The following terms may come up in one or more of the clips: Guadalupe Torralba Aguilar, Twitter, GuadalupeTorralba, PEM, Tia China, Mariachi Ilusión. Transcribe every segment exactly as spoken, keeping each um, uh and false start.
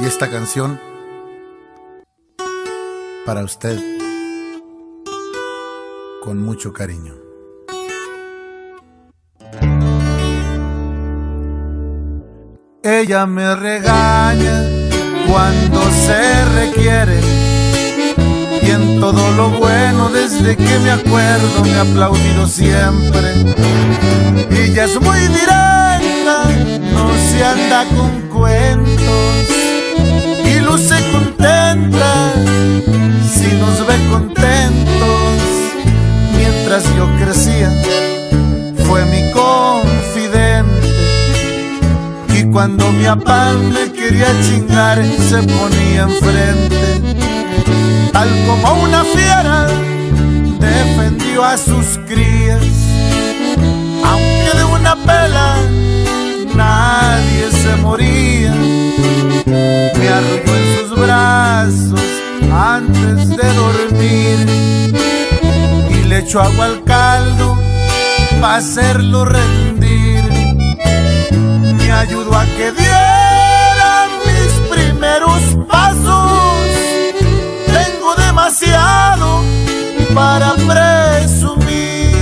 Y esta canción para usted con mucho cariño. Ella me regaña cuando se requiere, y en todo lo bueno desde que me acuerdo me ha aplaudido siempre. Ella es muy directa, no se anda con cuentos, y luce contenta si nos ve contentos. Mientras yo crecía fue mi confidente, y cuando mi papá me quería chingar se ponía enfrente. Tal como una fiera defendió a sus crías, aunque de una pela nadie se moría. Me arrulló en sus brazos antes de dormir, y le echó agua al caldo para hacerlo rendir. Me ayudó a que diera mis primeros pasos. Tengo demasiado para presumir.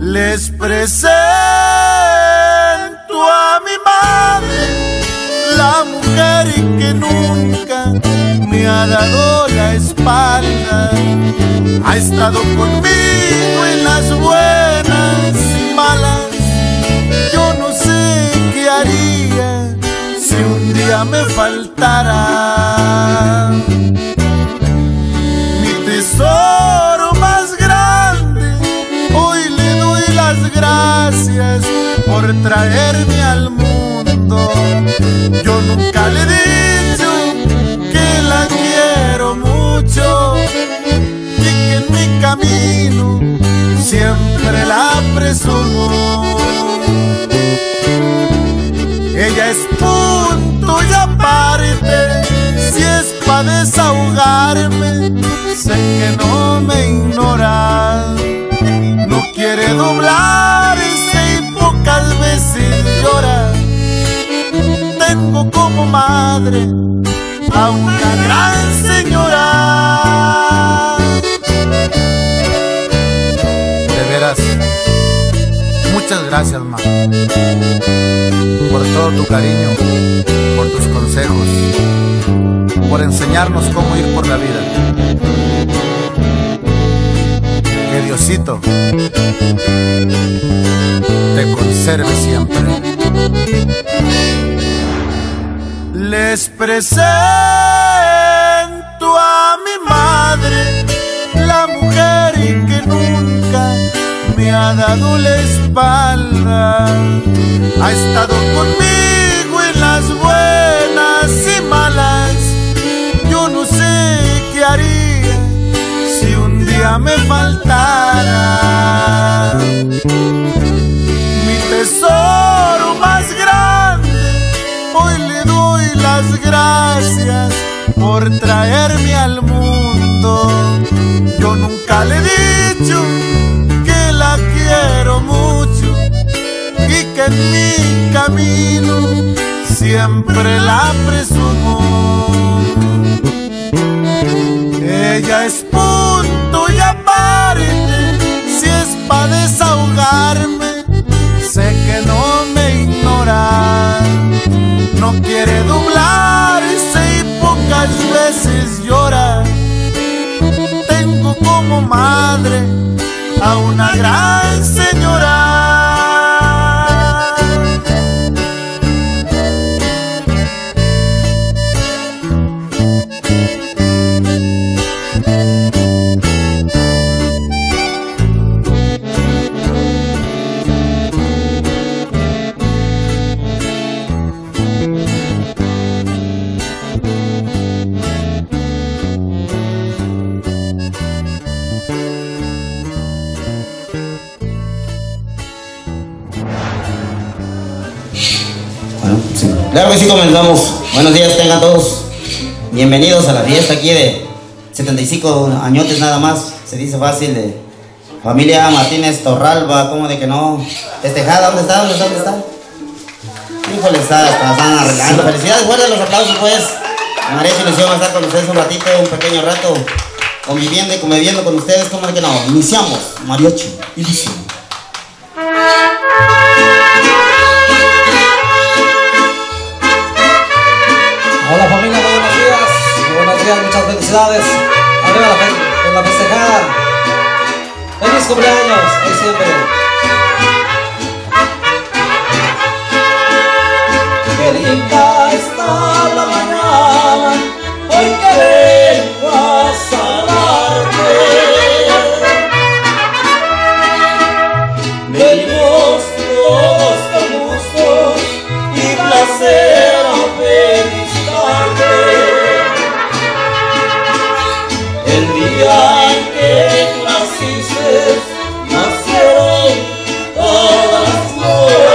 Les presento a mi madre, la mujer que nunca me ha dado la espalda. Ha estado conmigo en las buenas y malas. Yo no sé qué haría si un día me faltara. Mi tesoro más grande, hoy le doy las gracias por traerme al mundo. Yo nunca le he dicho que la quiero mucho, y que en mi camino siempre la presumo. Ella es punto y aparte, si es pa' desahogarme, sé que no me ignora. No quiere doblarse y pocas veces llora. Tengo como madre a una gran señora. De veras, muchas gracias, ma, por todo tu cariño, por tus consejos, por enseñarnos cómo ir por la vida. Que Diosito te conserve siempre. Les presento a mi madre, la mujer que nunca me ha dado la espalda. Ha estado conmigo en las buenas y malas. Yo no sé qué haría si un día me faltara. Mi tesoro más grande, hoy le doy las gracias por traerme al mundo. Yo nunca le he dicho la quiero mucho, y que en mi camino siempre la presumo. Ella es punto y aparte, si es pa' desahogarme, sé que no me ignora. No quiere doblarse y pocas veces llora. Tengo como madre a una gran señora. Claro que sí, comenzamos. Buenos días tengan todos. Bienvenidos a la fiesta aquí de setenta y cinco añotes nada más. Se dice fácil, de familia Martínez Torralba, como de que no. Festejada, ¿dónde está? ¿Dónde está? ¿Dónde está? Híjole, está, está, están arreglando. Felicidades, fuertes los aplausos, pues. Mariachi Ilusión va a estar con ustedes un ratito, un pequeño rato, conviviendo y conviviendo con ustedes. ¿Cómo es que no? Iniciamos Mariachi Ilusión. Hola familia, muy buenos días. Buenos días, muchas felicidades. Arriba la, fe en la festejada. Feliz cumpleaños, hoy siempre. Qué linda está la mañana, hoy que vengo a saludarte. Venimos todos con gusto y placer a felicitarte. El día en que tú naciste, nacieron todas las flores.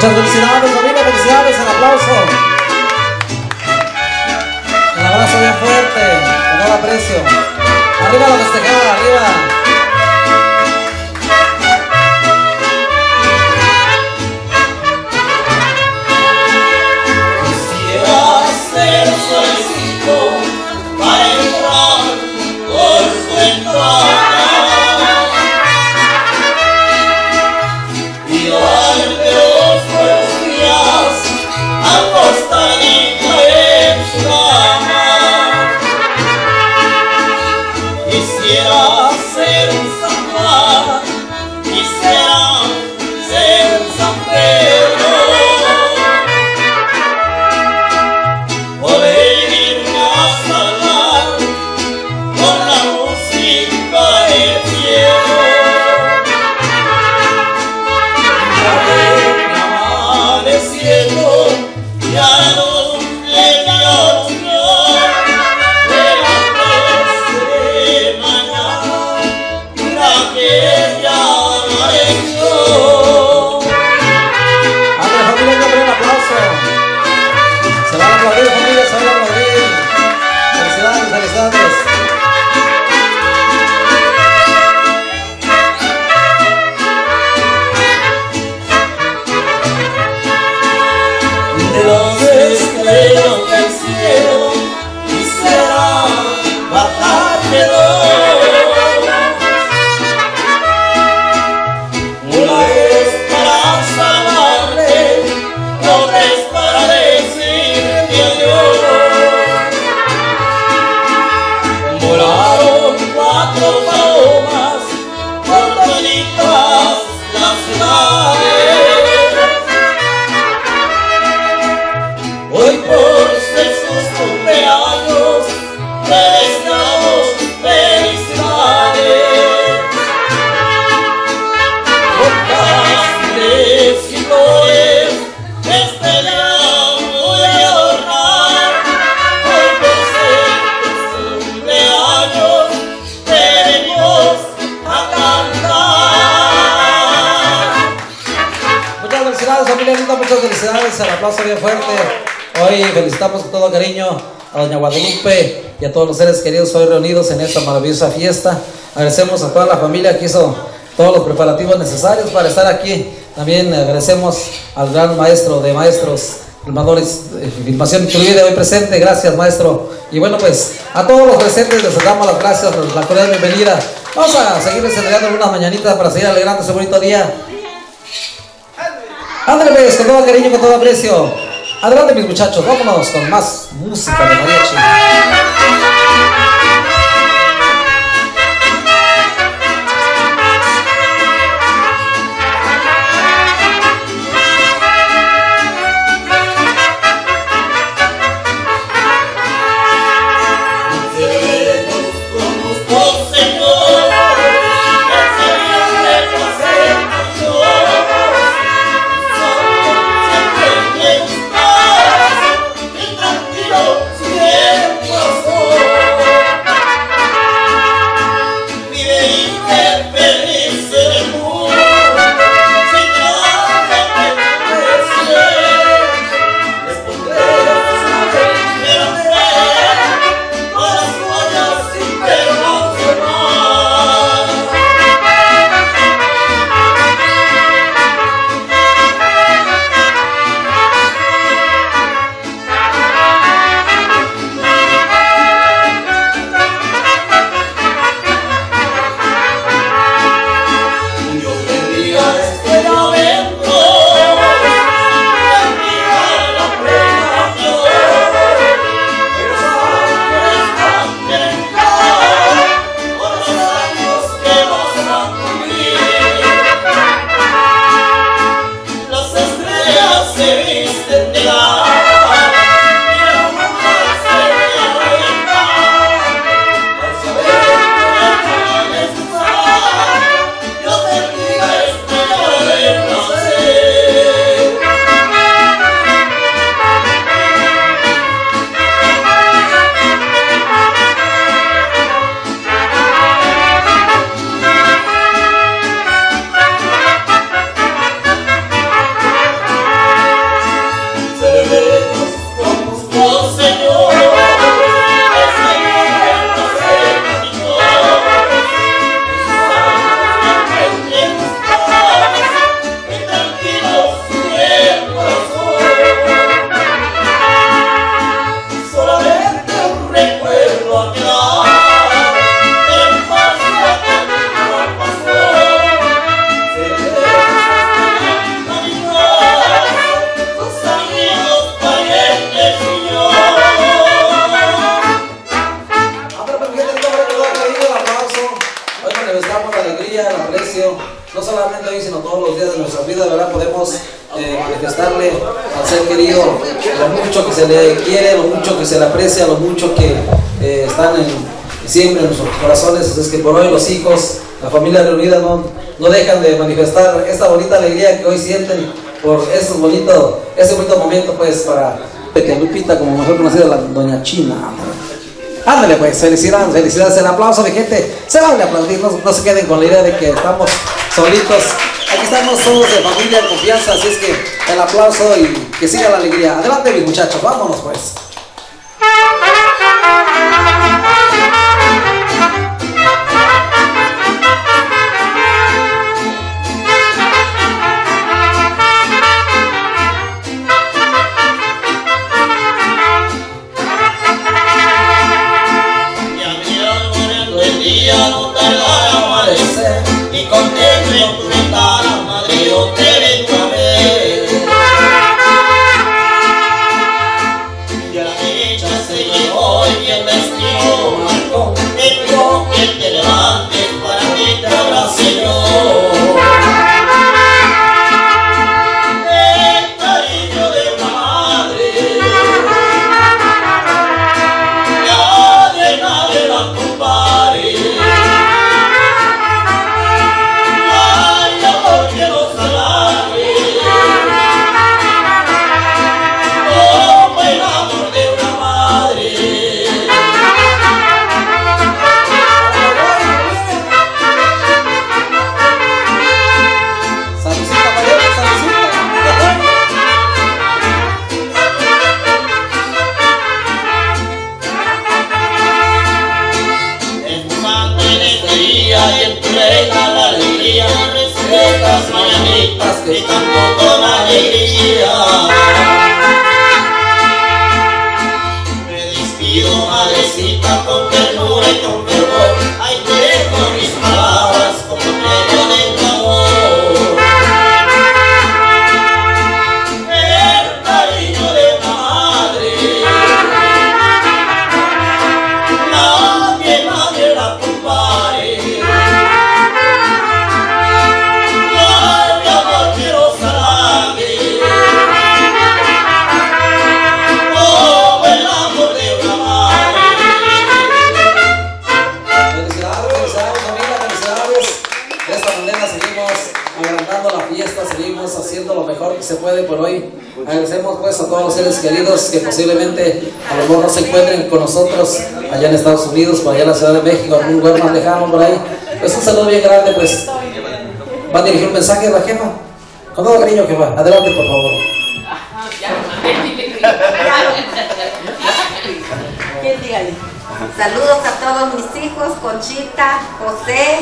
Muchas felicidades, familia, felicidades, el aplauso. El abrazo bien fuerte, con todo aprecio. Arriba la festejada, arriba. Quisiera ser solecito para entrar por su entrada. Muchas felicidades, el aplauso bien fuerte. Hoy felicitamos con todo cariño a doña Guadalupe y a todos los seres queridos hoy reunidos en esta maravillosa fiesta. Agradecemos a toda la familia que hizo todos los preparativos necesarios para estar aquí. También agradecemos al gran maestro de maestros, filmadores, filmación incluida hoy presente. Gracias, maestro. Y bueno, pues a todos los presentes les damos las gracias, la cordial bienvenida. Vamos a seguir celebrando unas mañanitas para seguir alegrando ese bonito día. Ándale pues, con todo cariño, con todo aprecio. Adelante mis muchachos, vámonos con más música de mariachi. Oh! eh, manifestarle al ser querido lo mucho que se le quiere, lo mucho que se le aprecia, lo mucho que eh, están en, siempre en nuestros corazones. Es que por hoy los hijos, la familia reunida no, no dejan de manifestar esta bonita alegría que hoy sienten por ese bonito, ese bonito momento, pues, para que Lupita, como mejor conocida, la doña China. Ándale pues, felicidades, felicidades, el aplauso de gente, se vale aplaudir, no, no se queden con la idea de que estamos solitos, aquí estamos todos de familia, de confianza, así es que el aplauso y que siga la alegría. Adelante mis muchachos, vámonos pues. Que posiblemente a lo mejor no se encuentren con nosotros allá en Estados Unidos, por allá en la Ciudad de México, algún lugar más lejano por ahí, pues un saludo bien grande, pues va a dirigir un mensaje a la jefa, con todo cariño que va, adelante por favor. Saludos a todos mis hijos, Conchita, José,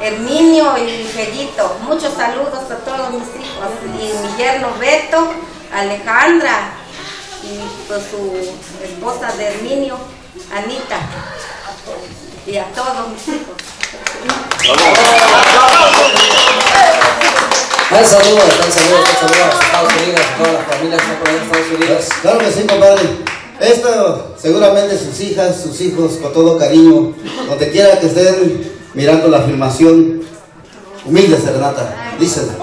Herminio y Fellito, muchos saludos a todos mis hijos, y mi yerno Beto, Alejandra, y con su esposa de Herminio, Anita, y a todos mis hijos. Un saludo, un saludo, un saludo a Estados Unidos, a todas las familias que están por ahí en Estados Unidos. Claro que sí, compadre. Esto, seguramente sus hijas, sus hijos, con todo cariño, donde quiera que estén mirando la filmación, humilde serenata, dísela.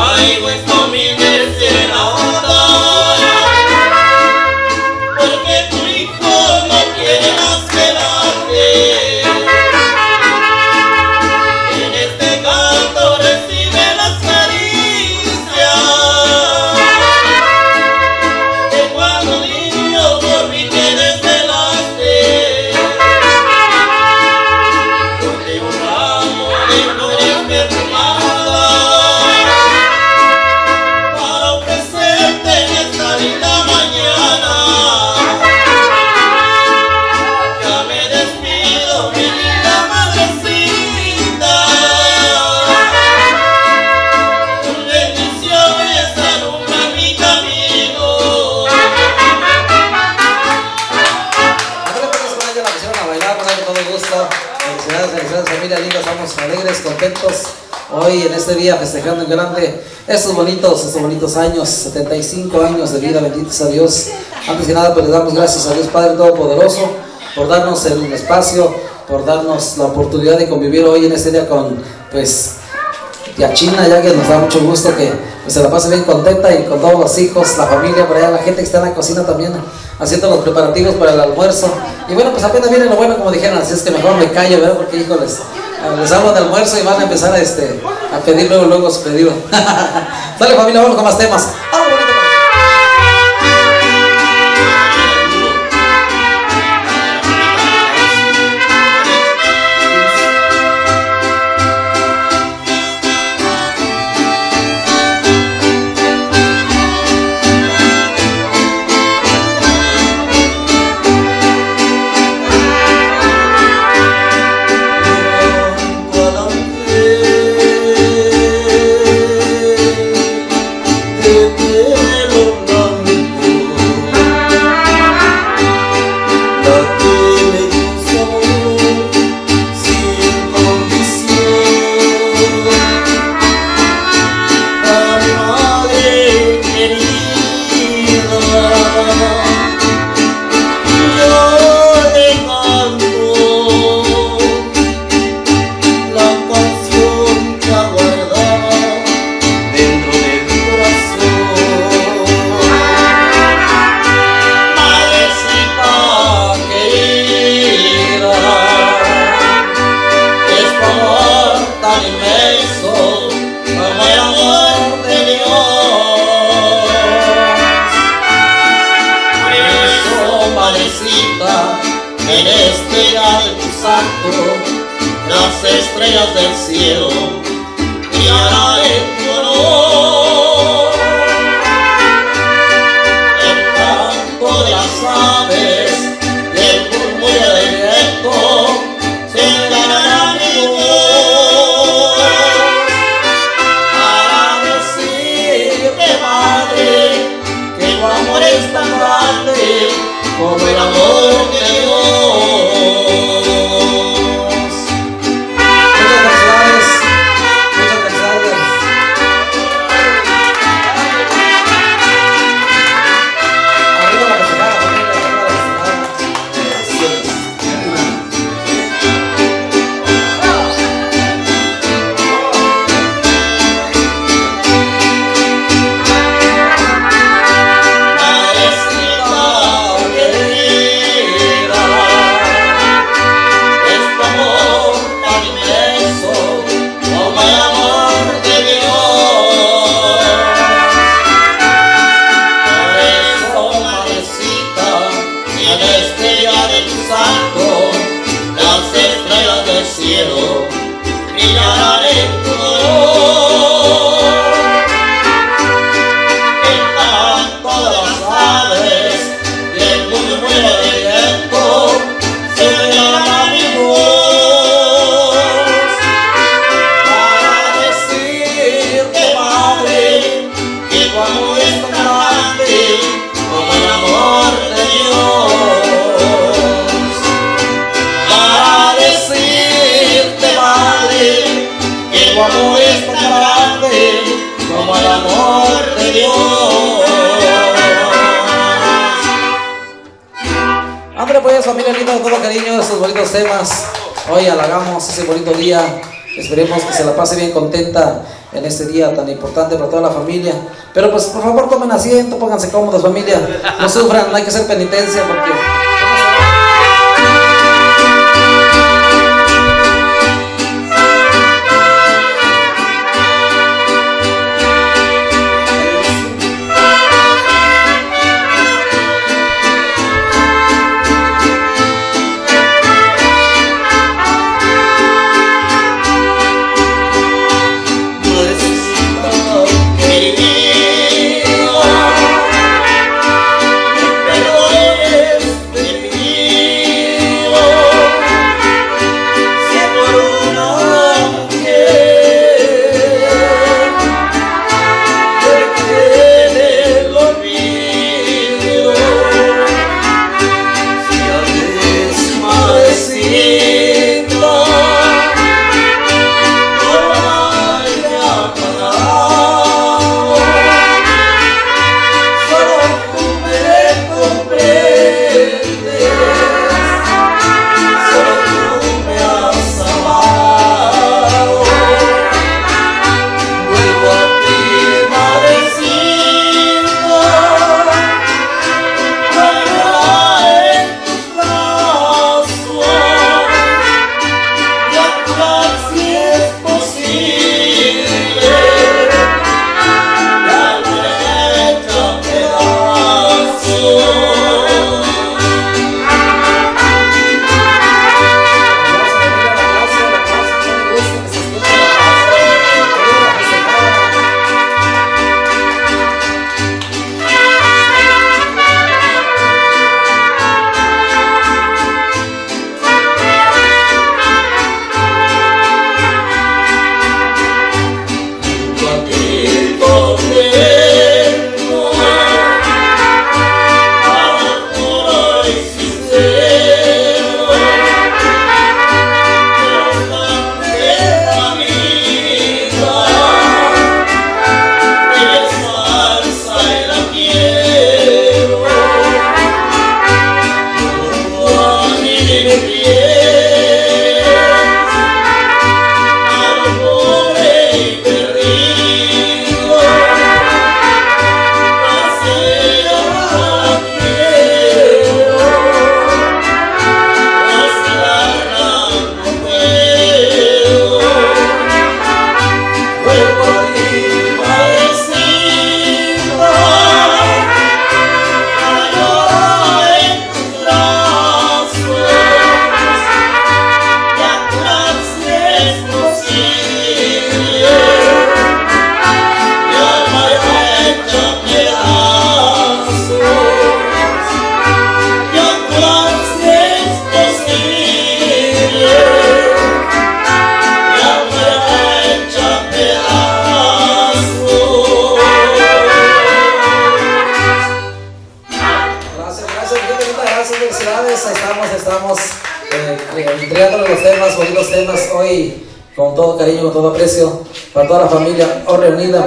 traigo es alegres, contentos, hoy en este día festejando en grande estos bonitos, estos bonitos años, setenta y cinco años de vida, benditos a Dios. Antes que nada, pues le damos gracias a Dios Padre Todopoderoso por darnos el espacio, por darnos la oportunidad de convivir hoy en este día con, pues, Tia China, ya que nos da mucho gusto que pues, se la pase bien contenta y con todos los hijos, la familia, por allá la gente que está en la cocina también haciendo los preparativos para el almuerzo. Y bueno, pues apenas viene lo bueno, como dijeron, así es que mejor me callo, ¿verdad? Porque, híjoles, les hablo de almuerzo y van a empezar a, este, a pedir luego, luego su pedido. Dale, familia, vamos con más temas. Las estrellas del cielo brillarán en tu honor, el canto de las aves y el murmullo del viento llegarán a mi voz para decirte, madre, que tu amor es tan grande como el amor de Dios. Temas, hoy halagamos ese bonito día, esperemos que se la pase bien contenta en este día tan importante para toda la familia. Pero pues por favor tomen asiento, pónganse cómodos, familia, no sufran, no hay que hacer penitencia porque...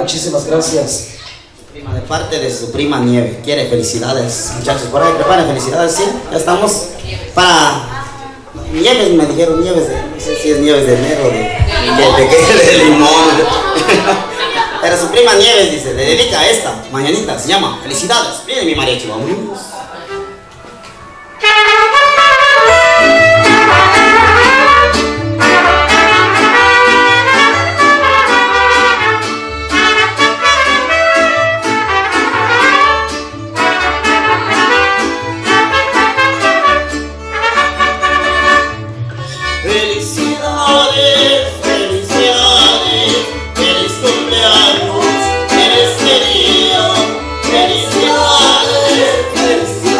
Muchísimas gracias. Prima, de parte de su prima Nieve, quiere felicidades, muchachos, por ahí preparen felicidades, ¿sí? Ya estamos para... Nieves me dijeron, Nieves de... no sé si es Nieves de enero, de, de, de, de, de limón. Pero su prima Nieves dice, le dedica a esta mañanita, se llama Felicidades. Viene mi mariachi, vamos. Felicidades, felicidades, felicidades.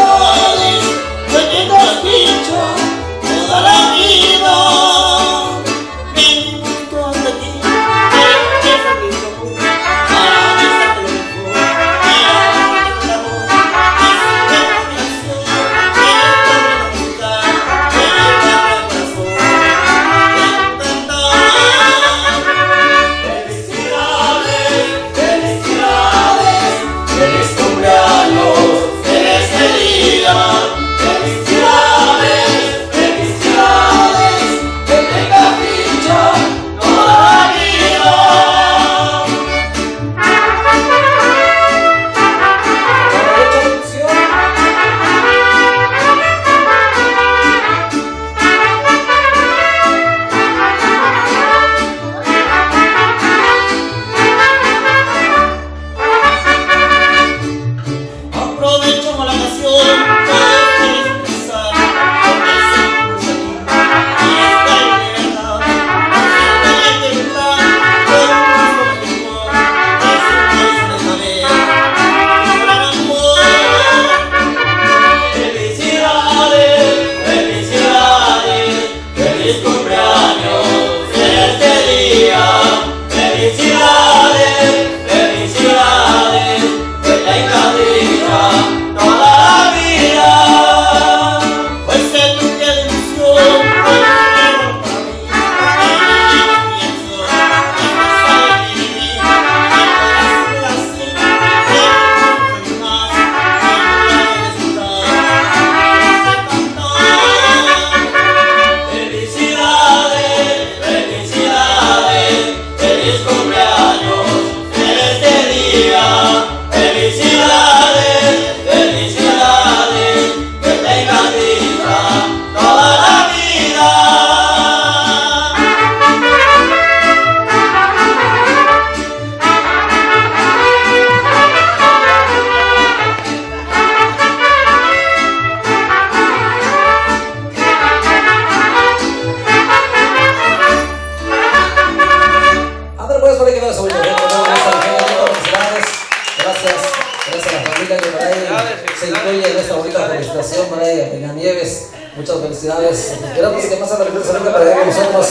se incluye en esta bonita felicitación para ella, Peñanieves. Muchas felicidades. Esperamos que más adelante salga para que nosotros,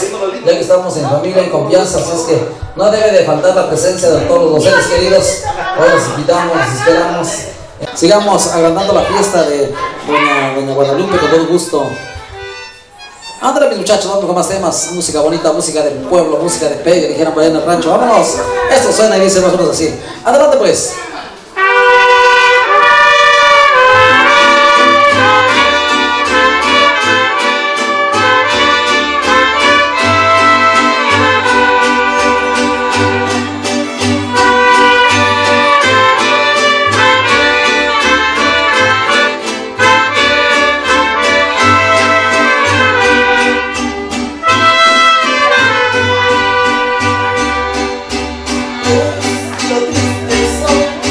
ya que estamos en familia, en confianza, así es que no debe de faltar la presencia de todos los seres queridos. Hoy los invitamos, los esperamos. Sigamos agrandando la fiesta de doña, doña Guadalupe con todo gusto. Ándale mis muchachos, vamos con más temas. Música bonita, música del pueblo, música de pegue, dijeron por allá en el rancho. Vámonos. Esto suena y dice más o menos así. Adelante pues. It's so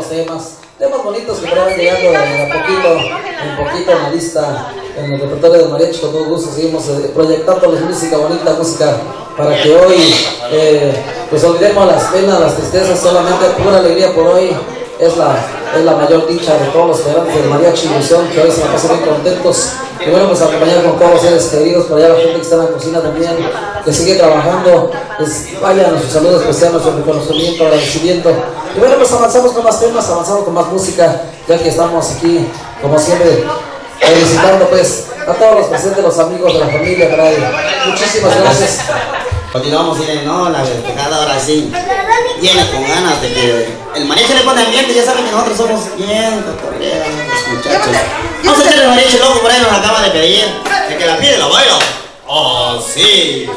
los temas, temas bonitos que estarán llegando en poquito, en poquito en la lista, en el repertorio de Mariachi. Con todo gusto seguimos proyectándoles música bonita, música para que hoy eh, pues olvidemos las penas, las tristezas, solamente pura alegría por hoy. Es la, es la mayor dicha de todos los esperantes del Mariachi Ilusión, que hoy se la pasan bien contentos. Y bueno, pues acompañar con todos los seres queridos, por allá la gente que está en la cocina también, que sigue trabajando, pues vayan nuestros saludos especiales, nuestro reconocimiento, agradecimiento. Y bueno, pues avanzamos con más temas, avanzamos con más música, ya que estamos aquí, como siempre, felicitando pues a todos los presentes, los amigos de la familia, caray. Muchísimas gracias. Continuamos, miren, no, la festejada ahora sí viene con ganas de que el mariachi le pone ambiente. Ya saben que nosotros somos bien cotorreros, muchachos. Vamos a hacer el mariachi loco, por ahí nos acaba de pedir. El que la pide la baila. Oh, sí.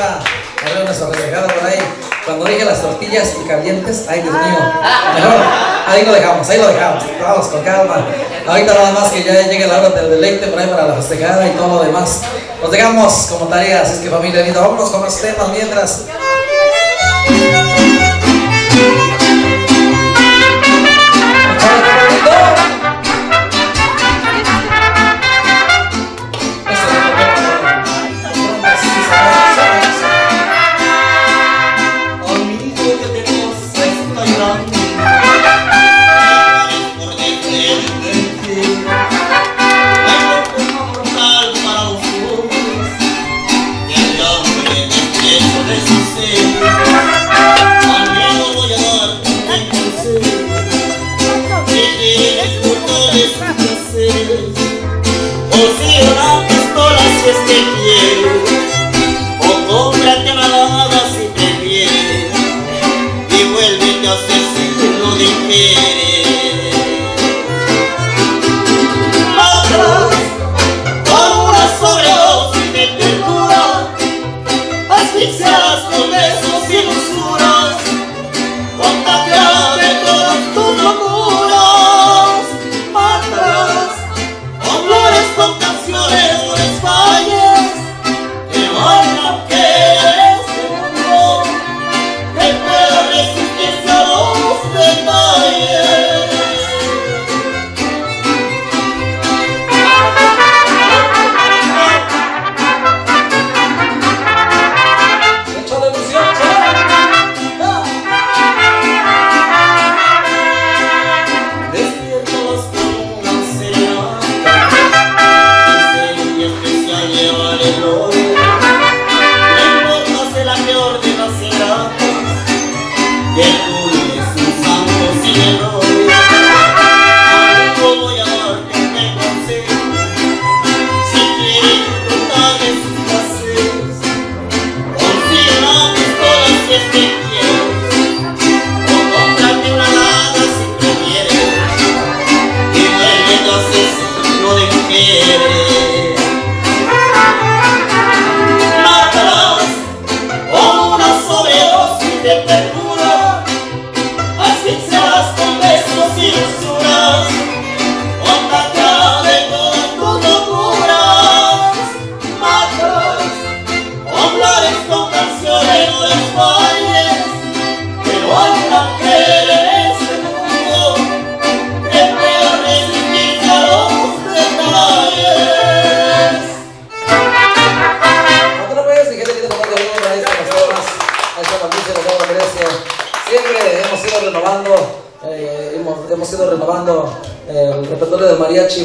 arriba, dale una sorpresa por ahí. Cuando dije las tortillas y calientes, ay Dios mío, mejor, ahí lo dejamos, ahí lo dejamos, vamos con calma. Ahorita nada más que ya llegue la hora del deleite por ahí para la festejada y todo lo demás. Nos dejamos como tarea, así es que familia linda, vámonos con los temas mientras.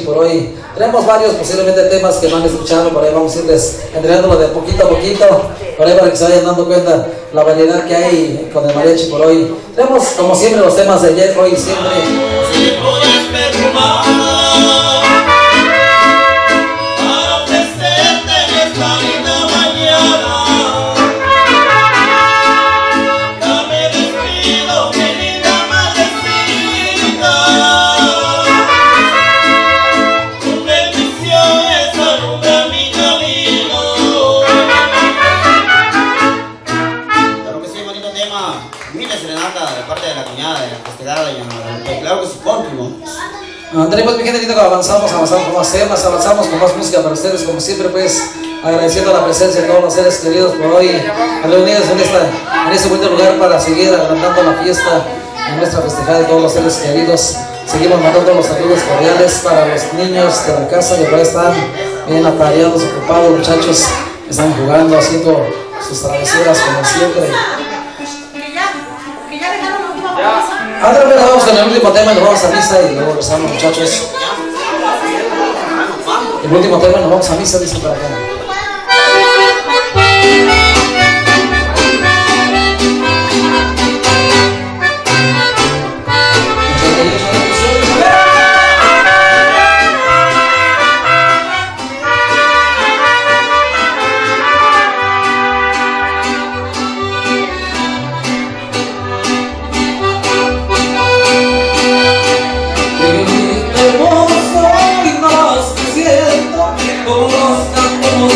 Por hoy tenemos varios posiblemente temas que no han escuchado, por ahí vamos a irles entregándolo de poquito a poquito, por ahí para que se vayan dando cuenta la variedad que hay con el mariachi por hoy. Tenemos como siempre los temas de ayer, hoy siempre. Tenemos mi gente, avanzamos, avanzamos con más temas, avanzamos con más música para ustedes, como siempre pues, agradeciendo la presencia de todos los seres queridos por hoy, reunidos en, esta, en este bonito lugar para seguir adelantando la fiesta, en nuestra festejada de todos los seres queridos. Seguimos mandando los saludos cordiales para los niños de la casa, que por ahí están bien atareados, ocupados, muchachos que están jugando, haciendo sus travesuras como siempre. Ahora nos vamos con el último tema, nos vamos a misa y luego rezamos, muchachos. El último tema, nos vamos a misa, dice para acá. Hermoso y más que siento, como los tambores.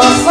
pasar.